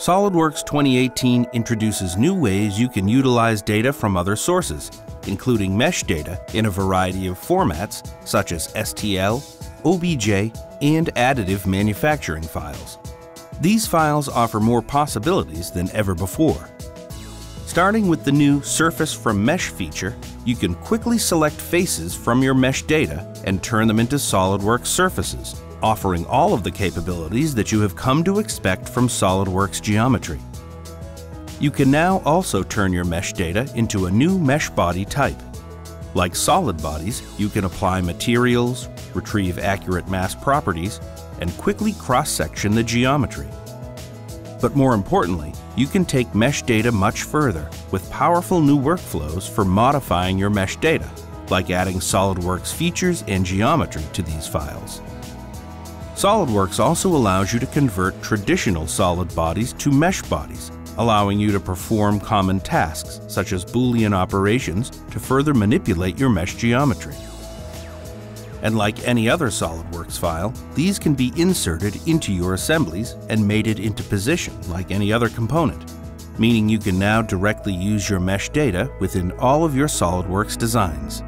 SOLIDWORKS 2018 introduces new ways you can utilize data from other sources, including mesh data in a variety of formats such as STL, OBJ, and additive manufacturing files. These files offer more possibilities than ever before. Starting with the new Surface from Mesh feature, you can quickly select faces from your mesh data and turn them into SOLIDWORKS surfaces, offering all of the capabilities that you have come to expect from SOLIDWORKS geometry. You can now also turn your mesh data into a new mesh body type. Like solid bodies, you can apply materials, retrieve accurate mass properties, and quickly cross-section the geometry. But more importantly, you can take mesh data much further with powerful new workflows for modifying your mesh data, like adding SOLIDWORKS features and geometry to these files. SOLIDWORKS also allows you to convert traditional solid bodies to mesh bodies, allowing you to perform common tasks such as Boolean operations to further manipulate your mesh geometry. And like any other SOLIDWORKS file, these can be inserted into your assemblies and mated into position like any other component, meaning you can now directly use your mesh data within all of your SOLIDWORKS designs.